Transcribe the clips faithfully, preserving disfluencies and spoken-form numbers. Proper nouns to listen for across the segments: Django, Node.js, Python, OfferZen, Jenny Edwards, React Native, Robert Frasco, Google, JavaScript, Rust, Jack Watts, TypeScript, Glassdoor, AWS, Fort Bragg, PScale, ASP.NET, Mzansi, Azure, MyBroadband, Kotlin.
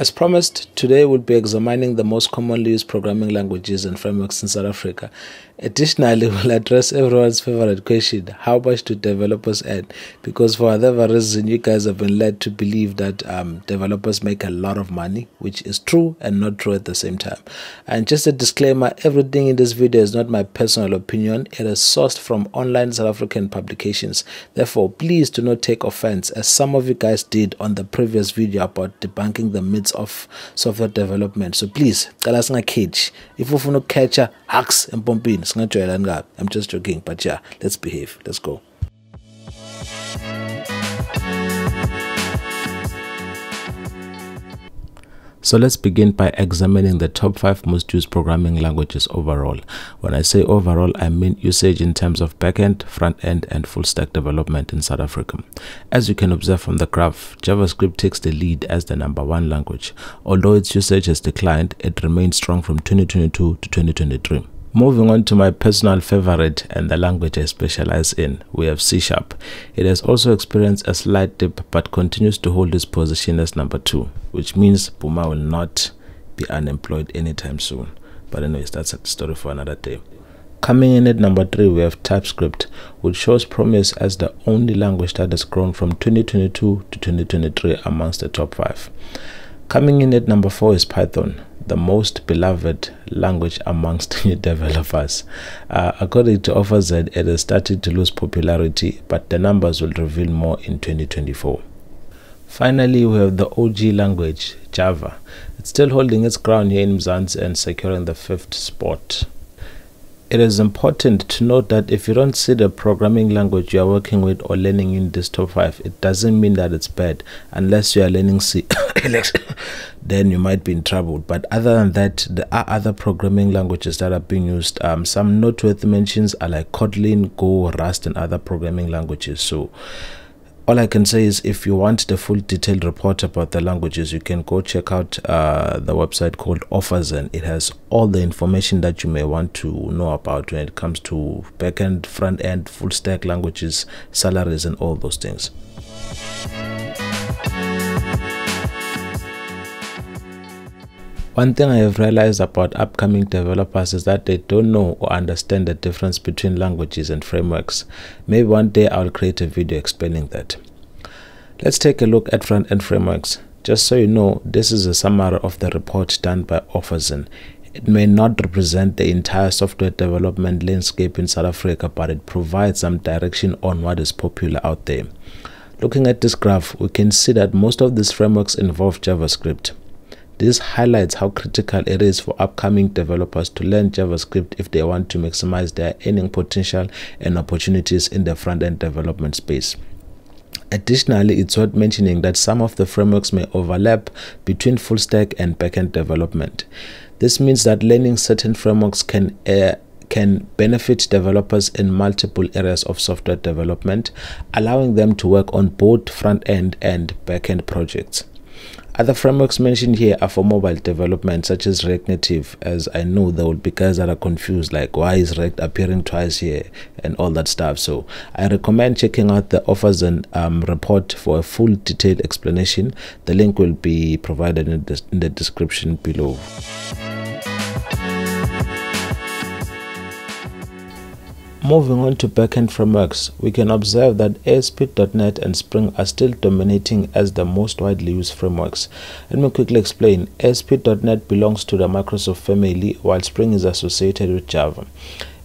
As promised, today we'll be examining the most commonly used programming languages and frameworks in South Africa. Additionally, we'll address everyone's favorite question, how much do developers earn? Because for whatever reason, you guys have been led to believe that um, developers make a lot of money, which is true and not true at the same time. And just a disclaimer, everything in this video is not my personal opinion. It is sourced from online South African publications. Therefore, please do not take offense, as some of you guys did on the previous video about debunking the myths of software development. So please, if you want to catch a hacks and pumping, I'm just joking, but yeah, let's behave. Let's go. So let's begin by examining the top five most used programming languages overall. When I say overall, I mean usage in terms of backend, front-end, and full-stack development in South Africa. As you can observe from the graph, JavaScript takes the lead as the number one language. Although its usage has declined, it remains strong from twenty twenty-two to twenty twenty-three. Moving on to my personal favorite and the language I specialize in, we have C sharp. It has also experienced a slight dip but continues to hold its position as number two, which means Puma will not be unemployed anytime soon. But anyways, that's a story for another day. Coming in at number three, we have TypeScript, which shows promise as the only language that has grown from twenty twenty-two to twenty twenty-three amongst the top five. Coming in at number four is Python, the most beloved language amongst new developers. Uh, according to OfferZen, it has started to lose popularity, but the numbers will reveal more in twenty twenty-four. Finally, we have the O G language, Java. It's still holding its ground here in Mzansi and securing the fifth spot. It is important to note that if you don't see the programming language you are working with or learning in this top five, it doesn't mean that it's bad. Unless you are learning C, then you might be in trouble. But other than that, there are other programming languages that are being used. Um, some noteworthy mentions are like Kotlin, Go, Rust, and other programming languages. So all I can say is if you want the full detailed report about the languages, you can go check out uh, the website called OfferZen. It has all the information that you may want to know about when it comes to backend, front end, full stack languages, salaries, and all those things. One thing I have realized about upcoming developers is that they don't know or understand the difference between languages and frameworks. Maybe one day I'll create a video explaining that. Let's take a look at front-end frameworks. Just so you know, this is a summary of the report done by OfferZen. It may not represent the entire software development landscape in South Africa, but it provides some direction on what is popular out there. Looking at this graph, we can see that most of these frameworks involve JavaScript. This highlights how critical it is for upcoming developers to learn JavaScript if they want to maximize their earning potential and opportunities in the front-end development space. Additionally, it's worth mentioning that some of the frameworks may overlap between full-stack and back-end development. This means that learning certain frameworks can uh, can benefit developers in multiple areas of software development, allowing them to work on both front-end and back-end projects. Other frameworks mentioned here are for mobile development, such as React Native, as I know there will be guys that are confused, like why is React appearing twice here and all that stuff. So I recommend checking out the OfferZen um, report for a full detailed explanation. The link will be provided in the, in the description below. Moving on to backend frameworks, we can observe that A S P dot net and Spring are still dominating as the most widely used frameworks. Let me quickly explain. A S P dot net belongs to the Microsoft family, while Spring is associated with Java.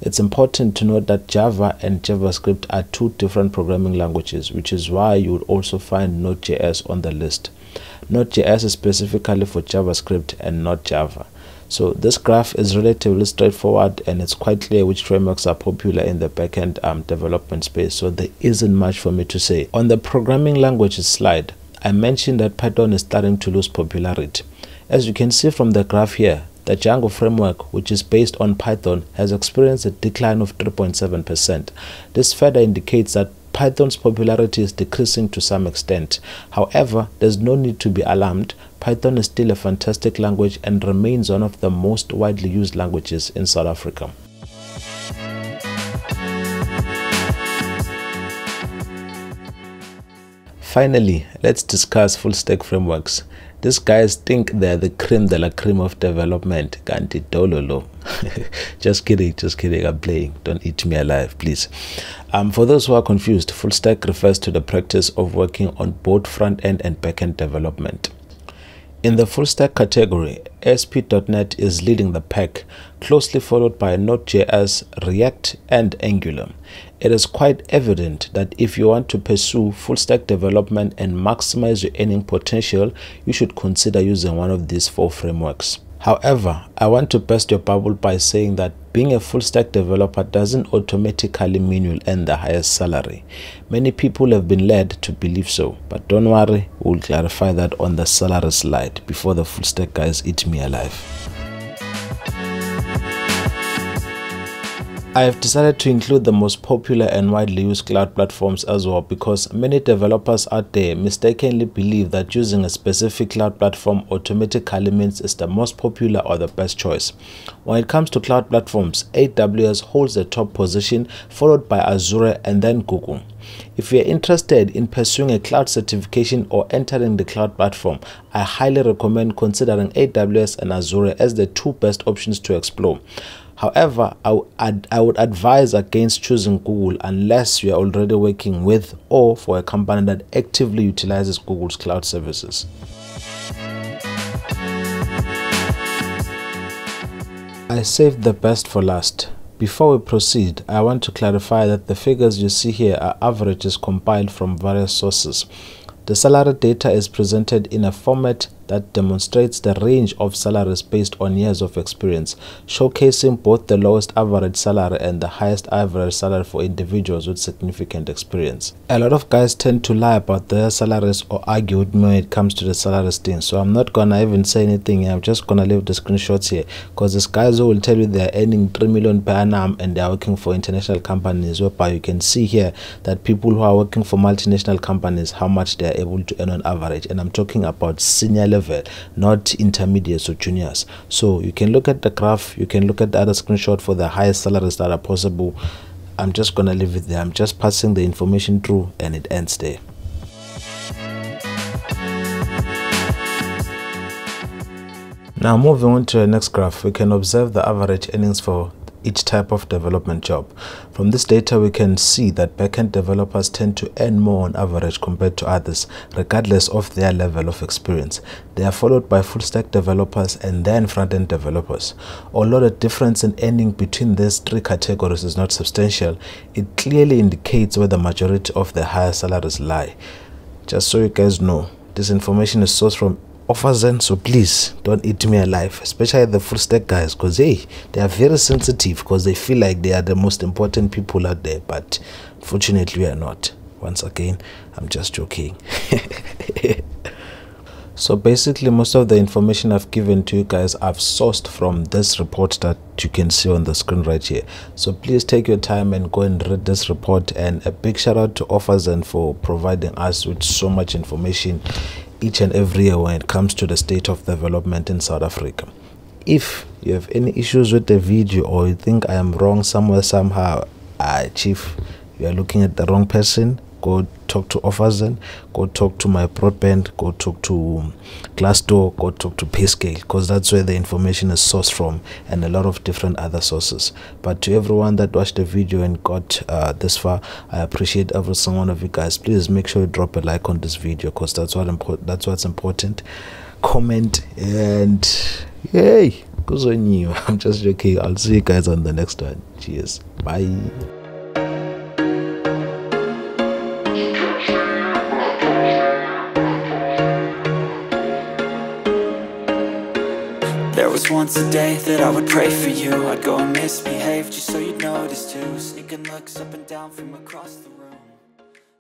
It's important to note that Java and JavaScript are two different programming languages, which is why you would also find Node dot J S on the list. Node dot J S is specifically for JavaScript and not Java. So this graph is relatively straightforward, and it's quite clear which frameworks are popular in the backend um, development space, so there isn't much for me to say. On the programming languages slide, I mentioned that Python is starting to lose popularity. As you can see from the graph here, the Django framework, which is based on Python, has experienced a decline of three point seven percent. This further indicates that Python's popularity is decreasing to some extent. However, there's no need to be alarmed. Python is still a fantastic language and remains one of the most widely used languages in South Africa. Finally, let's discuss full-stack frameworks. These guys think they're the cream de la cream of development. Kanti dololo. Just kidding, just kidding. I'm playing. Don't eat me alive, please. Um, for those who are confused, full stack refers to the practice of working on both front-end and back-end development. In the full stack category, A S P dot net is leading the pack, closely followed by Node.js, React, and Angular. It is quite evident that if you want to pursue full stack development and maximize your earning potential, you should consider using one of these four frameworks. However, I want to burst your bubble by saying that being a full stack developer doesn't automatically mean you'll earn the highest salary. Many people have been led to believe so, but don't worry, we'll clarify that on the salary slide before the full stack guys eat me alive. I have decided to include the most popular and widely used cloud platforms as well, because many developers out there mistakenly believe that using a specific cloud platform automatically means it's the most popular or the best choice. When it comes to cloud platforms, A W S holds the top position, followed by Azure and then Google. If you are interested in pursuing a cloud certification or entering the cloud platform, I highly recommend considering A W S and Azure as the two best options to explore. However, I, I would advise against choosing Google unless you are already working with or for a company that actively utilizes Google's cloud services. I saved the best for last. Before we proceed, I want to clarify that the figures you see here are averages compiled from various sources. The salary data is presented in a format that demonstrates the range of salaries based on years of experience, showcasing both the lowest average salary and the highest average salary for individuals with significant experience. A lot of guys tend to lie about their salaries or argue with me when it comes to the salaries thing, so I'm not gonna even say anything. I'm just gonna leave the screenshots here, because these guys who will tell you they're earning three million per annum and they're working for international companies, whereby you can see here that people who are working for multinational companies, how much they're able to earn on average, and I'm talking about senior level, not intermediates or juniors. So you can look at the graph, you can look at the other screenshot for the highest salaries that are possible. I'm just gonna leave it there. I'm just passing the information through and it ends there. Now moving on to the next graph, we can observe the average earnings for each type of development job. From this data, we can see that backend developers tend to earn more on average compared to others, regardless of their level of experience. They are followed by full stack developers and then front-end developers. Although the difference in earning between these three categories is not substantial, it clearly indicates where the majority of the higher salaries lie. Just so you guys know, this information is sourced from OfferZen, so please don't eat me alive, especially the full stack guys, because hey, they are very sensitive, because they feel like they are the most important people out there, but fortunately we are not. Once again, I'm just joking. So basically, most of the information I've given to you guys I've sourced from this report that you can see on the screen right here. So please take your time and go and read this report, and a big shout out to OfferZen for providing us with so much information each and every year when it comes to the state of development in South Africa. If you have any issues with the video or you think I am wrong somewhere somehow, uh, chief, you are looking at the wrong person. Go talk to OfferZen, go talk to my broadband, go talk to Glassdoor, go talk to PScale, because that's where the information is sourced from, and a lot of different other sources. But to everyone that watched the video and got uh, this far, I appreciate every single one of you guys. Please make sure you drop a like on this video, because that's what important. That's what's important. Comment and yay, good on you. I'm just joking. I'll see you guys on the next one. Cheers. Bye. There was once a day that I would pray for you. I'd go and misbehave just so you'd notice too, sneaking looks up and down from across the